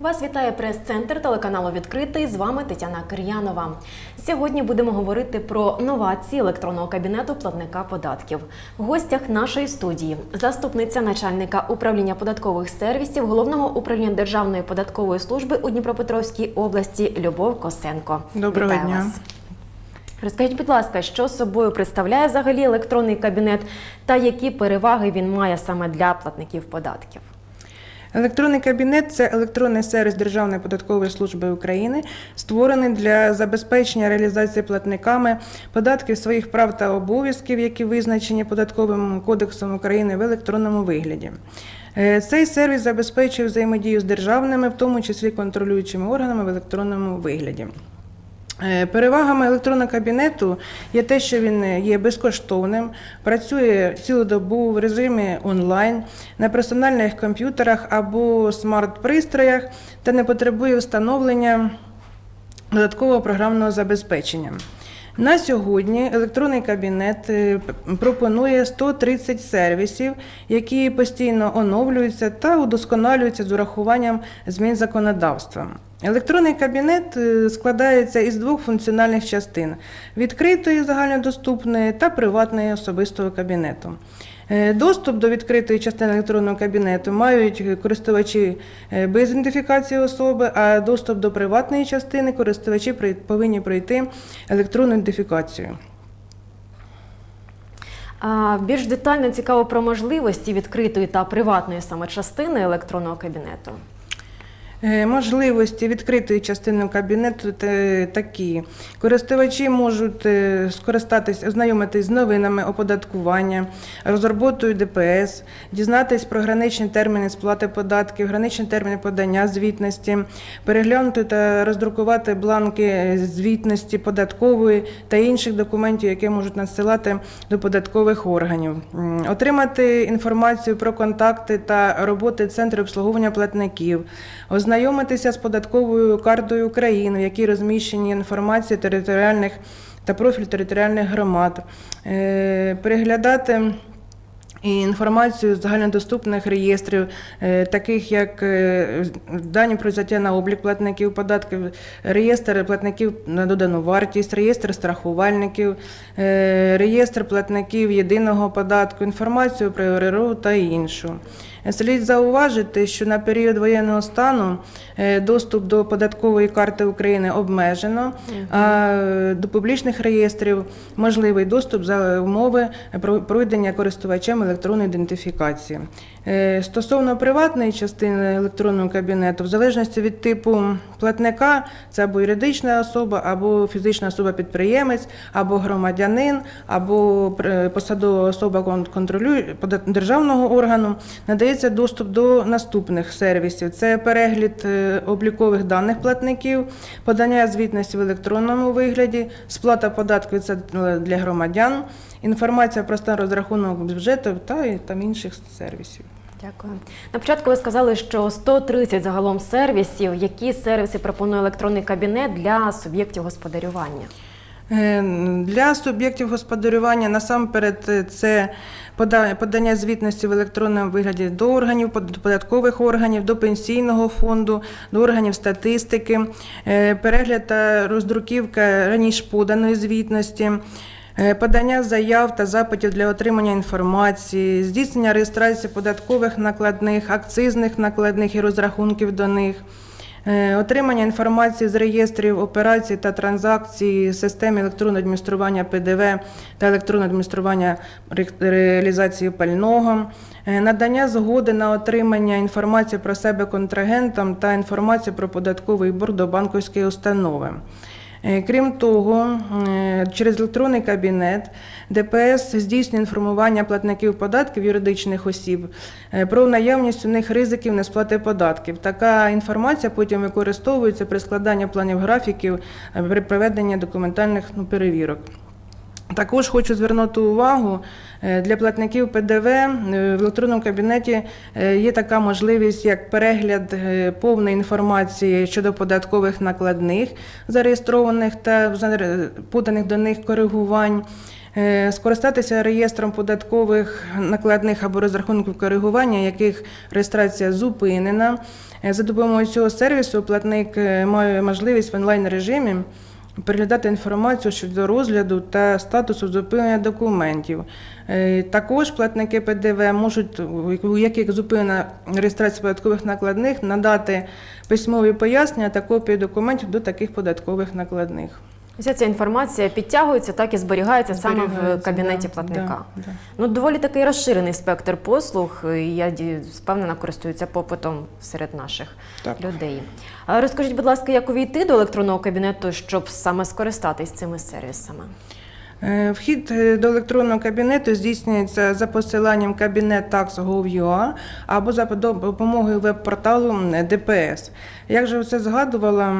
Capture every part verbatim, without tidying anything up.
Вас вітає прес-центр телеканалу «Відкритий». З вами Тетяна Кир'янова. Сьогодні будемо говорити про новації електронного кабінету платника податків. В гостях нашої студії – заступниця начальника управління податкових сервісів Головного управління Державної податкової служби у Дніпропетровській області Любов Косенко. Доброго дня. Вітаю вас. Розкажіть, будь ласка, що собою представляє взагалі електронний кабінет та які переваги він має саме для платників податків? Електронний кабінет – це електронний сервіс Державної податкової служби України, створений для забезпечення реалізації платниками податків своїх прав та обов'язків, які визначені Податковим кодексом України в електронному вигляді. Цей сервіс забезпечує взаємодію з державними, в тому числі контролюючими органами в електронному вигляді. Перевагами електронного кабінету є те, що він є безкоштовним, працює цілу добу в режимі онлайн, на персональних комп'ютерах або смарт-пристроях та не потребує встановлення додаткового програмного забезпечення. На сьогодні електронний кабінет пропонує сто тридцять сервісів, які постійно оновлюються та удосконалюються з урахуванням змін законодавства. Електронний кабінет складається із двох функціональних частин – відкритої, загальнодоступної та приватної особистого кабінету. Доступ до відкритої частини електронного кабінету мають користувачі без ідентифікації особи, а доступ до приватної частини користувачі повинні пройти електронну ідентифікацію. Більш детально цікаво про можливості відкритої та приватної саме частини електронного кабінету. Можливості відкритої частини кабінету такі. Користувачі можуть скористатись, ознайомитись з новинами оподаткування, розробою ДПС, дізнатись про граничні терміни сплати податків, граничні терміни подання звітності, переглянути та роздрукувати бланки звітності податкової та інших документів, які можуть надсилати до податкових органів, отримати інформацію про контакти та роботи центру обслуговування платників, ознайомитися з податковою картою України, в якій розміщені інформації територіальних та профіль територіальних громад, переглядати інформацію з загальнодоступних реєстрів, таких як дані про взяття на облік платників податків, реєстр платників на додану вартість, реєстр страхувальників, реєстр платників єдиного податку, інформацію про РРО та іншу. Слід зауважити, що на період воєнного стану доступ до податкової карти України обмежено, а до публічних реєстрів можливий доступ за умови пройдення користувачем електронної ідентифікації. Стосовно приватної частини електронного кабінету, в залежності від типу платника, це або юридична особа, або фізична особа-підприємець, або громадянин, або посадова особа державного органу, надає доступ до наступних сервісів – це перегляд облікових даних платників, подання звітності в електронному вигляді, сплата податків – це для громадян, інформація про стан розрахунок бюджету та там інших сервісів. Дякую. На початку ви сказали, що сто тридцять загалом сервісів. Які сервіси пропонує електронний кабінет для суб'єктів господарювання? Для суб'єктів господарювання насамперед це подання звітності в електронному вигляді до органів, до податкових органів, до пенсійного фонду, до органів статистики, перегляд та роздруківка раніше поданої звітності, подання заяв та запитів для отримання інформації, здійснення реєстрації податкових накладних, акцизних накладних і розрахунків до них, отримання інформації з реєстрів операцій та транзакцій, систем електронного адміністрування ПДВ та електронного адміністрування реалізації пального, надання згоди на отримання інформації про себе контрагентам та інформації про податковий борг до банківської установи. Крім того, через електронний кабінет ДПС здійснює інформування платників податків юридичних осіб про наявність у них ризиків несплати податків. Така інформація потім використовується при складанні планів графіків, при проведенні документальних перевірок. Також хочу звернути увагу, для платників ПДВ в електронному кабінеті є така можливість, як перегляд повної інформації щодо податкових накладних, зареєстрованих та поданих до них коригувань, скористатися реєстром податкових накладних або розрахунків коригування, яких реєстрація зупинена. За допомогою цього сервісу платник має можливість в онлайн-режимі переглядати інформацію щодо розгляду та статусу зупинення документів. Також платники ПДВ можуть, у яких зупинена реєстрація податкових накладних, надати письмові пояснення та копії документів до таких податкових накладних. Вся ця інформація підтягується, так і зберігається, зберігається саме в кабінеті да, платника. Да, да. Ну, доволі такий розширений спектр послуг, і я впевнена, користуються попитом серед наших так. людей. Розкажіть, будь ласка, як увійти до електронного кабінету, щоб саме скористатись цими сервісами? Вхід до електронного кабінету здійснюється за посиланням кабінет такс крапка гов крапка ю а або за допомогою веб-порталу ДПС. Як же це згадувала,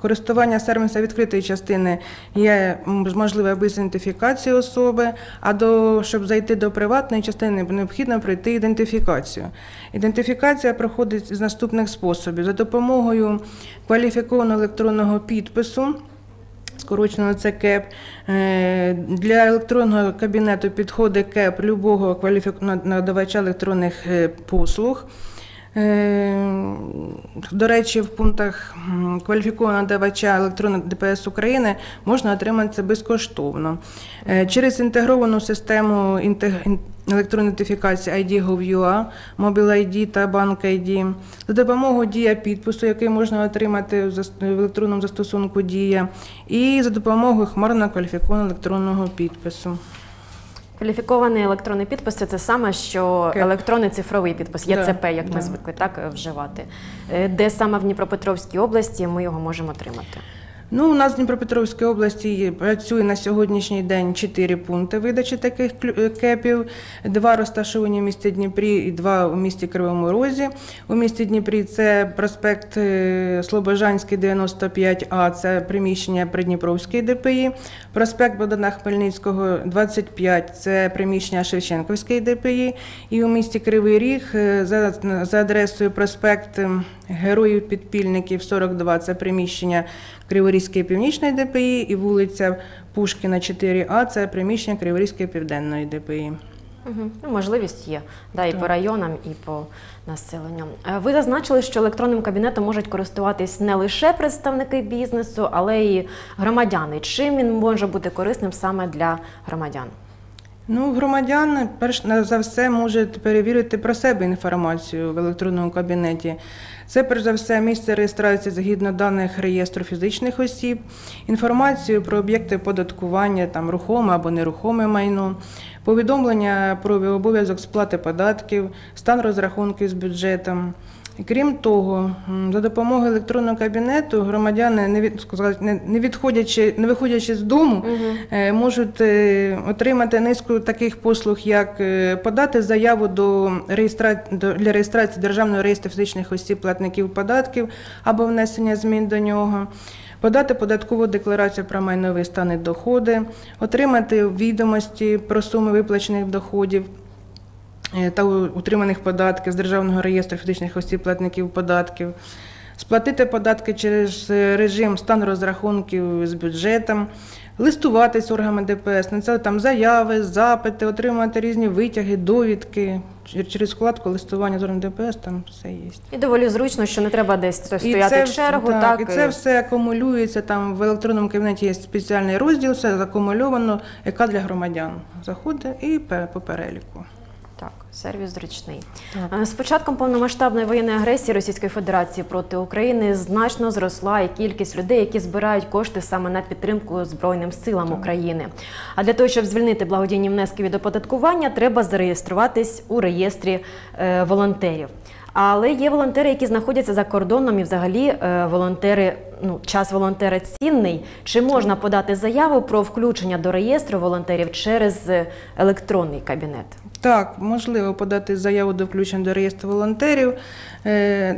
користування сервісу відкритої частини є можливе без ідентифікації особи, а до, щоб зайти до приватної частини, необхідно пройти ідентифікацію. Ідентифікація проходить з наступних способів. За допомогою кваліфікованого електронного підпису, скорочено це КЕП. Для електронного кабінету підходить КЕП любого кваліфікованого надавача електронних послуг. До речі, в пунктах кваліфікованого надавача електронних ДПС України можна отримати це безкоштовно. Через інтегровану систему електронної ідентифікації ай ді крапка гов крапка ю а, MobileID та BankID, за допомогою Дія підпису, який можна отримати в електронному застосунку Дія, і за допомогою хмарно кваліфікованого електронного підпису. Кваліфікований електронний підпис – це те саме, що електронний цифровий підпис, є це пе, як ми звикли так вживати. Де саме в Дніпропетровській області ми його можемо отримати? Ну, у нас в Дніпропетровській області працює на сьогоднішній день чотири пункти видачі таких кепів. Два розташовані в місті Дніпрі і два у місті Кривому Розі. У місті Дніпрі це проспект Слобожанський, дев'яносто п'ять а, це приміщення Придніпровської ДПІ. Проспект Богдана Хмельницького, двадцять п'ять, це приміщення Шевченківської ДПІ. І у місті Кривий Ріг за, за адресою проспект Героїв-підпільників, сорок два, це приміщення Криворізької північної ДПІ, і вулиця Пушкіна, чотири а, це приміщення Криворізької південної ДПІ. Угу. Можливість є да, і так. по районам, і по населенню. Ви зазначили, що електронним кабінетом можуть користуватись не лише представники бізнесу, але й громадяни. Чим він може бути корисним саме для громадян? Ну, громадяни, перш за все, можуть перевірити про себе інформацію в електронному кабінеті. Це, перш за все, місце реєстрації згідно даних реєстру фізичних осіб, інформацію про об'єкти оподаткування, там, рухоме або нерухоме майно, повідомлення про обов'язок сплати податків, стан розрахунків з бюджетом. Крім того, за допомогою електронного кабінету громадяни, не, від, не, відходячи, не виходячи з дому, угу. можуть отримати низку таких послуг, як подати заяву до реєстра... для реєстрації Державного реєстру фізичних осіб платників податків або внесення змін до нього, подати податкову декларацію про майновий стан і доходи, отримати відомості про суми виплачених доходів та утриманих податків з Державного реєстру фізичних осіб платників податків, сплатити податки через режим стан розрахунків з бюджетом, листуватись органами ДПС, надсилати там заяви, запити, отримувати різні витяги, довідки. Через вкладку листування з органами ДПС там все є. І доволі зручно, що не треба десь стояти в чергу. Так, так, і це все акумулюється, там в електронному кабінеті є спеціальний розділ, все акумульовано, яка для громадян заходить і по переліку. Так, сервіс зручний. Так. З початком повномасштабної воєнної агресії Російської Федерації проти України значно зросла і кількість людей, які збирають кошти саме на підтримку Збройним силам так. України. А для того, щоб звільнити благодійні внески від оподаткування, треба зареєструватись у реєстрі е, волонтерів. Але є волонтери, які знаходяться за кордоном, і взагалі е, волонтери, ну, час волонтера цінний. Чи можна подати заяву про включення до реєстру волонтерів через електронний кабінет? Так, можливо подати заяву до включення до реєстру волонтерів.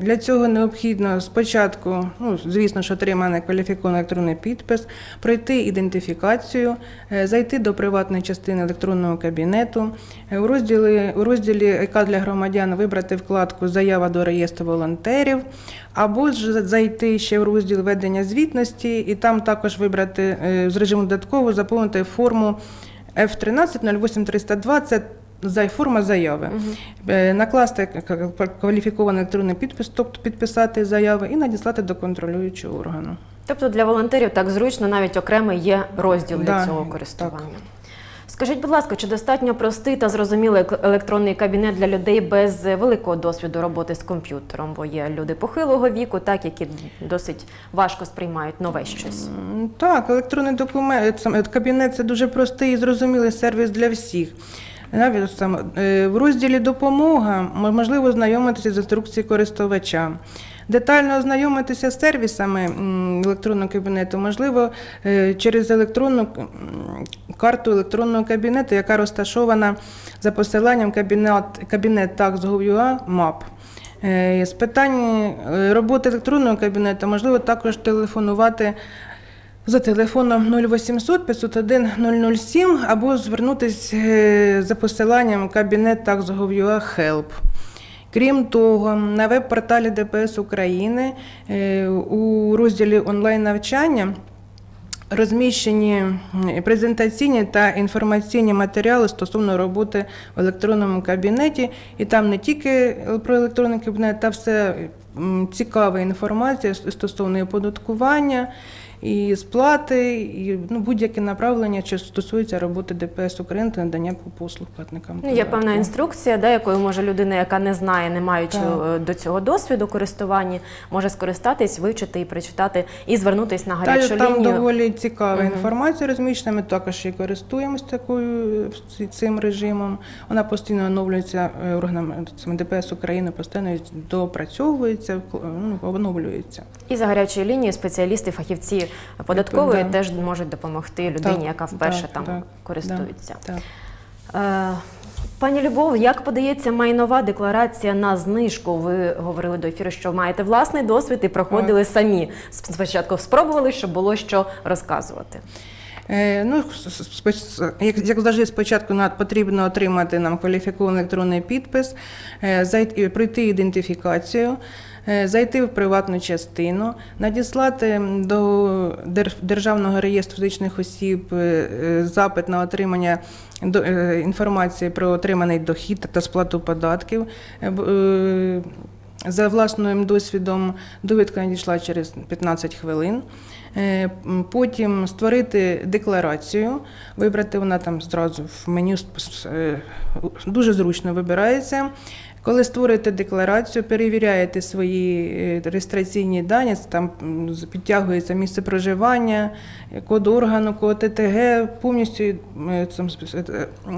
Для цього необхідно спочатку, ну, звісно, що отримати кваліфікований електронний підпис, пройти ідентифікацію, зайти до приватної частини електронного кабінету, у розділі, у розділі «Яка для громадян» вибрати вкладку «Заява до реєстру волонтерів», або ж зайти ще в розділ ведення звітності і там також вибрати з режиму додатково, заповнити форму Ф тринадцять нуль вісім триста два – це форма заяви. Угу. Накласти кваліфікований електронний підпис, тобто підписати заяву і надіслати до контролюючого органу. Тобто для волонтерів так зручно, навіть окремий є розділ да, для цього користування. Так. Скажіть, будь ласка, чи достатньо простий та зрозумілий електронний кабінет для людей без великого досвіду роботи з комп'ютером? Бо є люди похилого віку, так, які досить важко сприймають нове щось. Так, електронний документ, кабінет – це дуже простий і зрозумілий сервіс для всіх. Навіть в розділі «Допомога» можливо ознайомитися з інструкцією користувача. Детально ознайомитися з сервісами електронного кабінету можливо через електронну карту електронного кабінету, яка розташована за посиланням кабінет, кабінет Tax.gov.ua МАП. З питань роботи електронного кабінету можливо також телефонувати за телефоном нуль вісімсот п'ятсот один нуль нуль сім або звернутися за посиланням кабінет Tax.gov.ua Help. Крім того, на веб-порталі ДПС України у розділі онлайн-навчання розміщені презентаційні та інформаційні матеріали стосовно роботи в електронному кабінеті. І там не тільки про електронний кабінет, та все цікава інформація стосовно оподаткування, і сплати, і ну, будь-яке направлення, що стосується роботи ДПС України та надання послуг платникам. Ну, є певна інструкція, да, якою може людина, яка не знає, не маючи так. до цього досвіду користування, може скористатись, вивчити і прочитати, і звернутися на гарячу лінію. Там доволі цікава угу. інформація розміщена, ми також і користуємося такою, цим режимом. Вона постійно оновлюється органами ДПС України, постійно доопрацьовується, оновлюється. І за гарячою лінією спеціалісти, фахівці податкової так, теж можуть допомогти людині, так, яка вперше так, там так, користується. Так, так. Пані Любов, як подається майнова декларація на знижку? Ви говорили до ефіру, що маєте власний досвід і проходили так. самі. Спочатку спробували, щоб було що розказувати. Ну, як завжди, спочатку потрібно отримати нам кваліфікований електронний підпис, пройти ідентифікацію, зайти в приватну частину, надіслати до Державного реєстру фізичних осіб запит на отримання інформації про отриманий дохід та сплату податків. За власним досвідом довідка надійшла через п'ятнадцять хвилин. Потім створити декларацію, вибрати вона там зразу в меню, дуже зручно вибирається. Коли створюєте декларацію, перевіряєте свої реєстраційні дані, там підтягується місце проживання, код органу, код ТТГ, повністю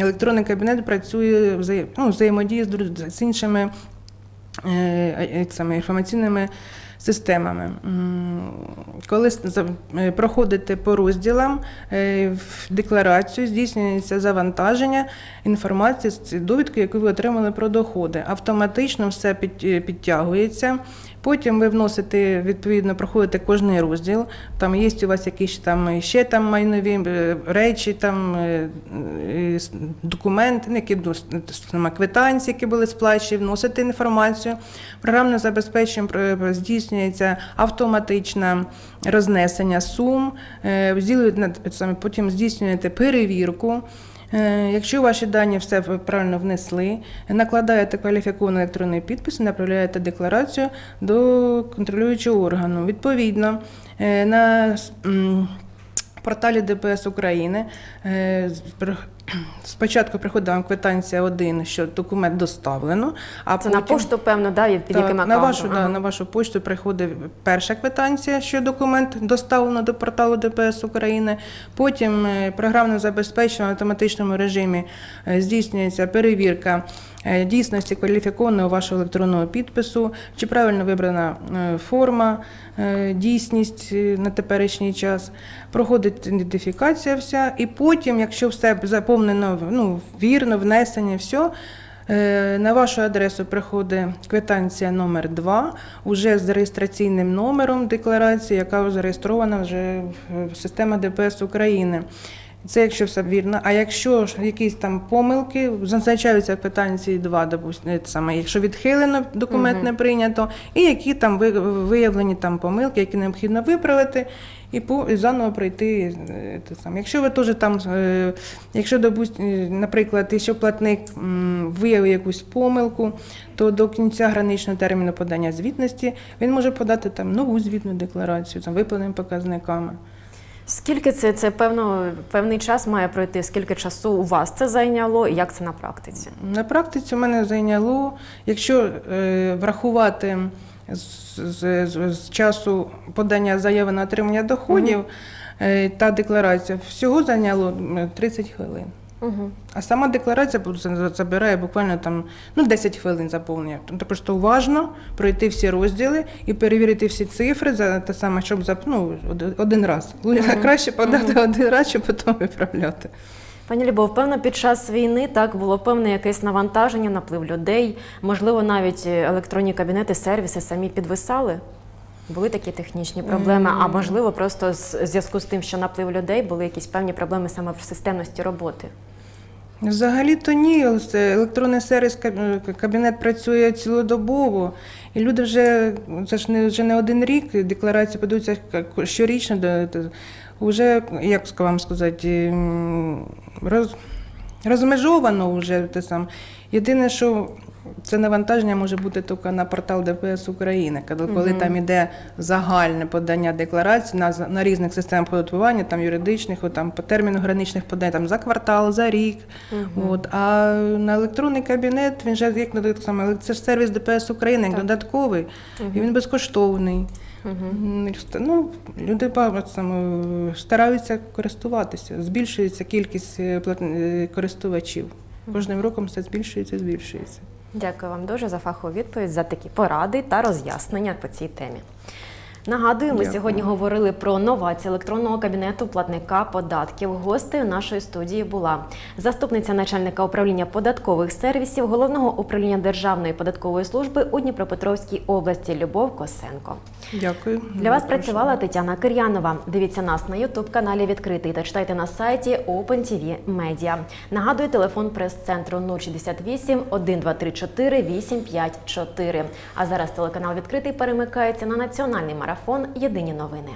електронний кабінет працює, ну, взаємодіє з іншими інформаційними системами. Коли проходите по розділам в декларацію, здійснюється завантаження інформації з довідки, яку ви отримали про доходи. Автоматично все підтягується. Потім ви вносите, відповідно, проходите кожний розділ, там є у вас якісь там ще там майнові речі, там документи, які квитанції, які були сплачені, вносите інформацію. Програмне забезпечення здійснюється автоматичне рознесення сум, потім здійснюєте перевірку. Якщо ваші дані все правильно внесли, накладаєте кваліфікований електронний підпис і направляєте декларацію до контролюючого органу. Відповідно, на порталі ДПС України спочатку приходить вам квитанція один, що документ доставлено, а це потім, на пошту, певно, да, під так, яким аккаунтом? На вашу, ага. да, на вашу пошту приходить перша квитанція, що документ доставлено до порталу ДПС України. Потім програмно забезпечено в автоматичному режимі здійснюється перевірка дійсності кваліфікованого вашого електронного підпису, чи правильно вибрана форма, дійсність на теперішній час. Проходить ідентифікація вся, і потім, якщо все заповнено, ну, вірно, внесення, все, на вашу адресу приходить квитанція номер два, вже з реєстраційним номером декларації, яка зареєстрована вже в системі ДПС України. Це якщо все вірно. А якщо якісь там помилки, зазначаються питання ці два, допустим, саме, якщо відхилено, документ угу. не прийнято, і які там виявлені там помилки, які необхідно виправити, і, по, і заново пройти те саме. Якщо ви теж там, якщо, допустим, наприклад, якщо платник виявив якусь помилку, то до кінця граничного терміну подання звітності він може подати там нову звітну декларацію з виплатними показниками. Скільки це, це певно, певний час має пройти, скільки часу у вас це зайняло і як це на практиці? На практиці у мене зайняло, якщо е, врахувати з, з, з, з часу подання заяви на отримання доходів угу. е, та декларація, всього зайняло тридцять хвилин. Угу. А сама декларація забирає буквально там, ну, десять хвилин заповнення. Тобто просто уважно пройти всі розділи і перевірити всі цифри, за те саме, щоб за, ну, один раз. Угу. Краще подати угу. один раз, щоб потім виправляти. Пані Любов, певно, під час війни так було певне якесь навантаження, наплив людей. Можливо, навіть електронні кабінети, сервіси самі підвисали? Були такі технічні проблеми, а можливо, просто в зв'язку з тим, що наплив людей, були якісь певні проблеми саме в системності роботи? Взагалі-то ні, електронний сервіс, кабінет працює цілодобово, і люди вже, це ж не, вже не один рік, декларації подаються щорічно, вже, як вам сказати, роз, розмежовано вже те саме. Єдине, що це навантаження може бути тільки на портал ДПС України, коли mm-hmm. там йде загальне подання декларацій на, на різних системах оподаткування, там юридичних, там по терміну граничних подань, там за квартал, за рік. Mm-hmm. От. А на електронний кабінет, він же як так само, це ж сервіс ДПС України, як додатковий, mm-hmm. і він безкоштовний. Угу. Ну, люди стараються користуватися, збільшується кількість користувачів. Кожним роком все збільшується і збільшується. Дякую вам дуже за фахову відповідь, за такі поради та роз'яснення по цій темі. Нагадую, ми Дякую. сьогодні говорили про новації електронного кабінету платника податків. Гостею нашої студії була заступниця начальника управління податкових сервісів Головного управління Державної податкової служби у Дніпропетровській області Любов Косенко. Дякую. Для вас Дякую. працювала Тетяна Кир'янова. Дивіться нас на ютуб-каналі «Відкритий» та читайте на сайті OpenTV Media. Нагадую, телефон прес-центру нуль шістдесят вісім, один два три чотири, вісім п'ять чотири. А зараз телеканал «Відкритий» перемикається на національний марафон. Марафон «Єдині новини».